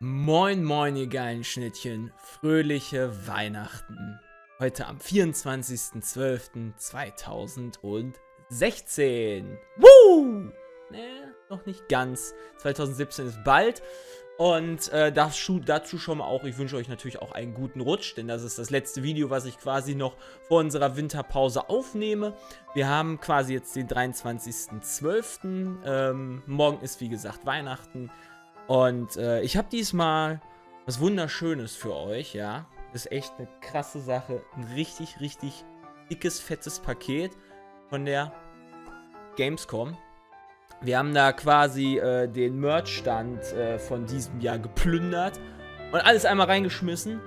Moin moin ihr geilen Schnittchen, fröhliche Weihnachten. Heute am 24.12.2016. Woo! Noch nicht ganz. 2017 ist bald. Und dazu schon mal auch, ich wünsche euch natürlich auch einen guten Rutsch, denn das ist das letzte Video, was ich quasi noch vor unserer Winterpause aufnehme. Wir haben quasi jetzt den 23.12. Morgen ist wie gesagt Weihnachten. Und ich habe diesmal was Wunderschönes für euch, ja. Das ist echt eine krasse Sache. Ein richtig, richtig dickes, fettes Paket von der Gamescom. Wir haben da quasi den Merch-Stand von diesem Jahr geplündert und alles einmal reingeschmissen.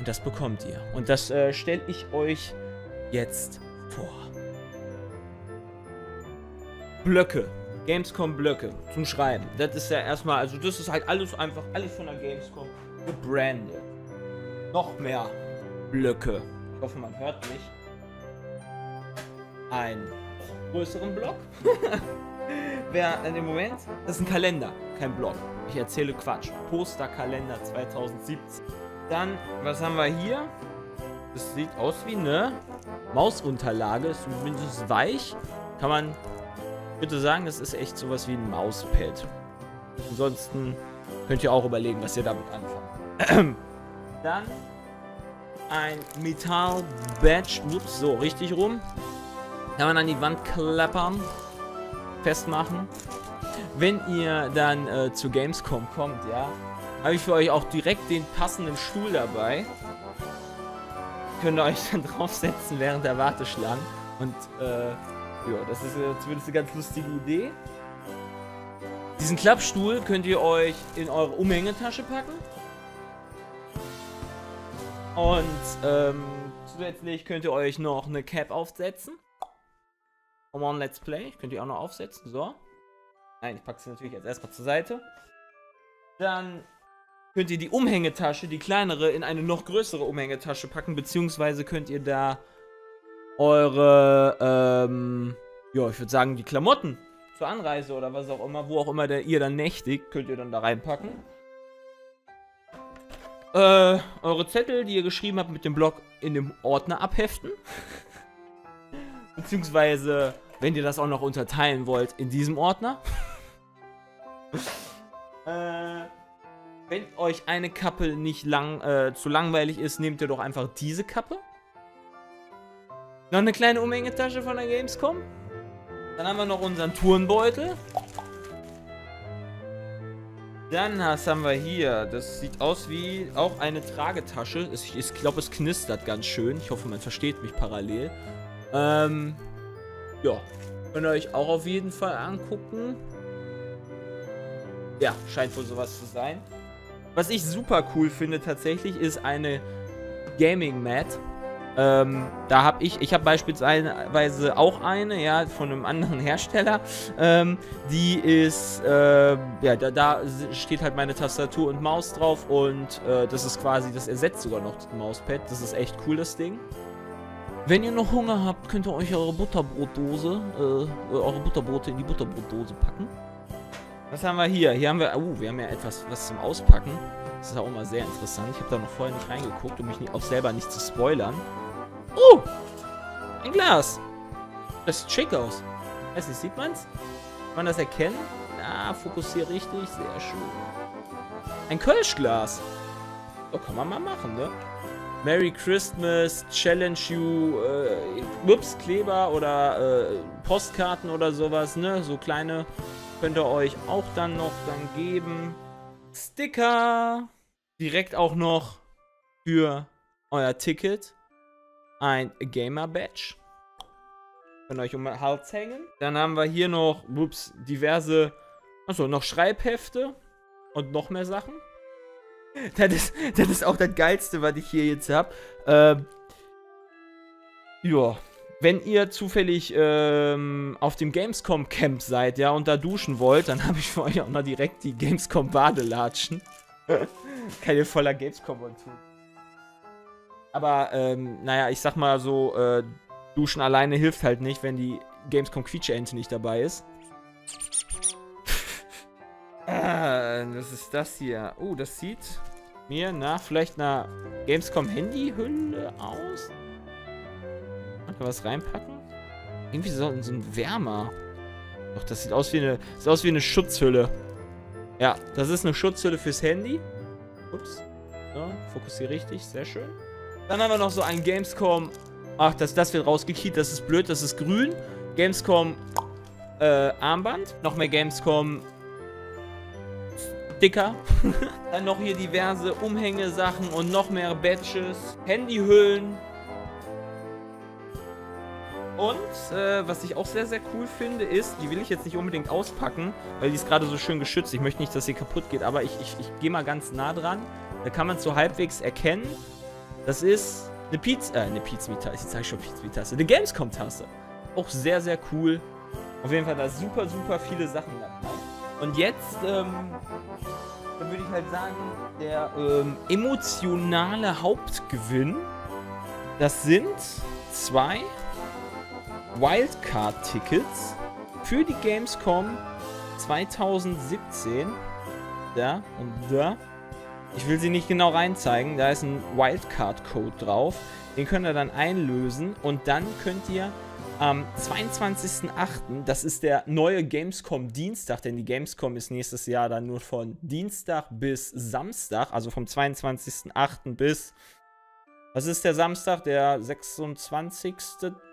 Und das bekommt ihr. Und das stelle ich euch jetzt vor. Blöcke. Gamescom-Blöcke zum Schreiben. Das ist ja erstmal, also das ist halt alles von der Gamescom gebrandet. Noch mehr Blöcke. Ich hoffe, man hört mich. Einen größeren Block. Wer in dem Moment, das ist ein Kalender, kein Blog. Ich erzähle Quatsch. Posterkalender 2017. Dann, was haben wir hier? Das sieht aus wie eine Mausunterlage. Ist mindestens weich. Kann man bitte sagen, das ist echt sowas wie ein Mauspad. Ansonsten könnt ihr auch überlegen, was ihr damit anfangt. Dann ein Metall-Badge. Ups, so richtig rum. Kann man an die Wand klappern. Festmachen. Wenn ihr dann zu Gamescom kommt, ja, habe ich für euch auch direkt den passenden Stuhl dabei. Könnt ihr euch dann draufsetzen während der Warteschlange. Und ja, das ist zumindest eine ganz lustige Idee. Diesen Klappstuhl könnt ihr euch in eure Umhängetasche packen. Und zusätzlich könnt ihr euch noch eine Cap aufsetzen. Come on, Let's Play. Ich könnte die auch noch aufsetzen. So. Nein, ich packe sie natürlich jetzt erstmal zur Seite. Dann könnt ihr die Umhängetasche, die kleinere, in eine noch größere Umhängetasche packen. Beziehungsweise könnt ihr da eure, ja, ich würde sagen, die Klamotten zur Anreise oder was auch immer, wo auch immer ihr dann nächtigt, könnt ihr dann da reinpacken. Eure Zettel, die ihr geschrieben habt, mit dem Blog in dem Ordner abheften. Beziehungsweise, wenn ihr das auch noch unterteilen wollt, in diesem Ordner. Wenn euch eine Kappe nicht zu langweilig ist, nehmt ihr doch einfach diese Kappe. Noch eine kleine Umhängetasche von der Gamescom. Dann haben wir noch unseren Turnbeutel. Dann haben wir hier, das sieht aus wie auch eine Tragetasche. Ich glaube, es knistert ganz schön. Ich hoffe, man versteht mich parallel. Ja, könnt ihr euch auch auf jeden Fall angucken. Ja, scheint wohl sowas zu sein. Was ich super cool finde tatsächlich, ist eine Gaming-Mat. Da habe ich habe beispielsweise auch eine, ja, von einem anderen Hersteller. Die ist, ja, da steht halt meine Tastatur und Maus drauf und das ist quasi, das ersetzt sogar noch das Mauspad. Das ist echt cool, das Ding. Wenn ihr noch Hunger habt, könnt ihr euch eure Butterbrote in die Butterbrotdose packen. Was haben wir hier? Hier haben wir, wir haben ja etwas was zum Auspacken. Das ist auch immer sehr interessant. Ich habe da noch vorher nicht reingeguckt, um mich auch selber nicht zu spoilern. Oh! Ein Glas! Das sieht schick aus. Weiß nicht, sieht man's? Kann man das erkennen? Na, fokussier richtig. Sehr schön. Ein Kölschglas. So kann man mal machen, ne? Merry Christmas, Challenge You, ups, Kleber oder Postkarten oder sowas, ne? So kleine könnt ihr euch auch dann noch geben. Sticker! Direkt auch noch für euer Ticket. Ein Gamer Badge. Könnt ihr euch um den Hals hängen. Dann haben wir hier noch, ups, diverse, achso, noch Schreibhefte und noch mehr Sachen. Das ist auch das Geilste, was ich hier jetzt habe. Ja, wenn ihr zufällig auf dem Gamescom-Camp seid, ja, und da duschen wollt, dann habe ich für euch auch mal direkt die Gamescom-Badelatschen. Kann ihr voller Gamescom und tun. Aber, naja, ich sag mal so, duschen alleine hilft halt nicht, wenn die Gamescom-Quietscheente nicht dabei ist. Was ist das hier? Oh, das sieht mir nach vielleicht einer Gamescom-Handy-Hülle aus. Kann man was reinpacken? Irgendwie so ein Wärmer. Doch, das sieht aus wie eine Schutzhülle. Ja, das ist eine Schutzhülle fürs Handy. Ups. So, fokussiere richtig. Sehr schön. Dann haben wir noch so ein Gamescom. Ach, das wird rausgekiet. Das ist blöd. Das ist grün. Gamescom Armband. Noch mehr Gamescom Sticker. Dann noch hier diverse Umhängesachen und noch mehr Badges. Handyhüllen. Und was ich auch sehr, sehr cool finde, ist, die will ich jetzt nicht unbedingt auspacken, weil die ist gerade so schön geschützt. Ich möchte nicht, dass sie kaputt geht, aber ich gehe mal ganz nah dran. Da kann man es so halbwegs erkennen. Das ist eine Pizza-Tasse. Jetzt sage ich schon Pizza-Tasse. Eine Gamescom-Tasse. Auch sehr, sehr cool. Auf jeden Fall da super, super viele Sachen dabei. Und jetzt, dann würde ich halt sagen, der emotionale Hauptgewinn, das sind 2... Wildcard-Tickets für die Gamescom 2017. Da und da. Ich will sie nicht genau reinzeigen. Da ist ein Wildcard-Code drauf. Den könnt ihr dann einlösen. Und dann könnt ihr am 22.08., das ist der neue Gamescom-Dienstag, denn die Gamescom ist nächstes Jahr dann nur von Dienstag bis Samstag, also vom 22.08. bis... Was ist der Samstag? Der 26.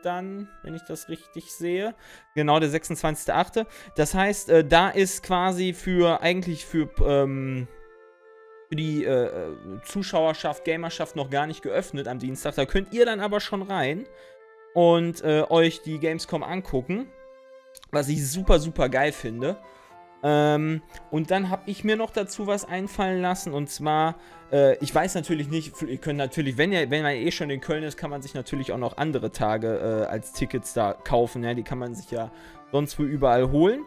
dann, wenn ich das richtig sehe. Genau, der 26.8. Das heißt, da ist quasi für die Zuschauerschaft, Gamerschaft noch gar nicht geöffnet am Dienstag. Da könnt ihr dann aber schon rein und euch die Gamescom angucken, was ich super, super geil finde. Und dann habe ich mir noch dazu was einfallen lassen, und zwar, ich weiß natürlich nicht, ihr könnt natürlich, wenn man eh schon in Köln ist, kann man sich natürlich auch noch andere Tage als Tickets da kaufen, ja? Die kann man sich ja sonst wo überall holen,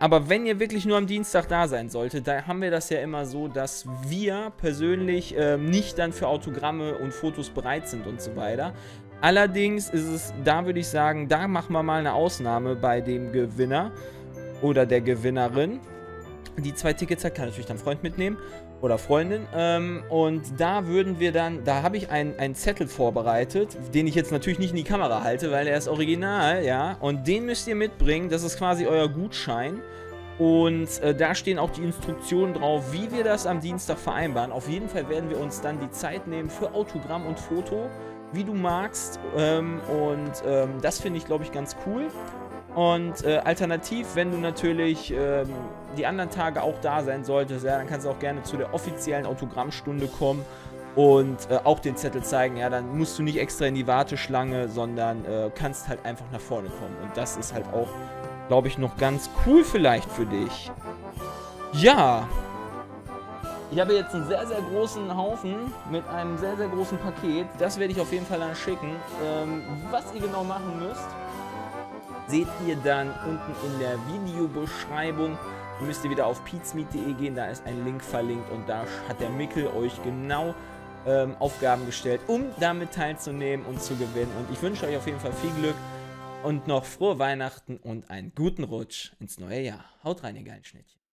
aber wenn ihr wirklich nur am Dienstag da sein solltet, da haben wir das ja immer so, dass wir persönlich nicht dann für Autogramme und Fotos bereit sind und so weiter. Allerdings ist es, da würde ich sagen, da machen wir mal eine Ausnahme bei dem Gewinner. Oder der Gewinnerin. Die 2 Tickets hat, kann natürlich dann Freund mitnehmen. Oder Freundin. Und da würden wir dann... Da habe ich einen Zettel vorbereitet. Den ich jetzt natürlich nicht in die Kamera halte, weil er ist original, ja. Und den müsst ihr mitbringen. Das ist quasi euer Gutschein. Und da stehen auch die Instruktionen drauf, wie wir das am Dienstag vereinbaren. Auf jeden Fall werden wir uns dann die Zeit nehmen für Autogramm und Foto. Wie du magst. Das finde ich, glaube ich, ganz cool. Und alternativ, wenn du natürlich die anderen Tage auch da sein solltest, ja, dann kannst du auch gerne zu der offiziellen Autogrammstunde kommen und auch den Zettel zeigen. Ja, dann musst du nicht extra in die Warteschlange, sondern kannst halt einfach nach vorne kommen. Und das ist halt auch, glaube ich, noch ganz cool vielleicht für dich. Ja, ich habe jetzt einen sehr, sehr großen Haufen mit einem sehr, sehr großen Paket. Das werde ich auf jeden Fall dann schicken. Was ihr genau machen müsst, seht ihr dann unten in der Videobeschreibung. Dann müsst ihr wieder auf peatsmeet.de gehen, da ist ein Link verlinkt und da hat der Mikkel euch genau Aufgaben gestellt, um damit teilzunehmen und zu gewinnen. Und ich wünsche euch auf jeden Fall viel Glück und noch frohe Weihnachten und einen guten Rutsch ins neue Jahr. Haut rein, ihr geilen Schnittchen.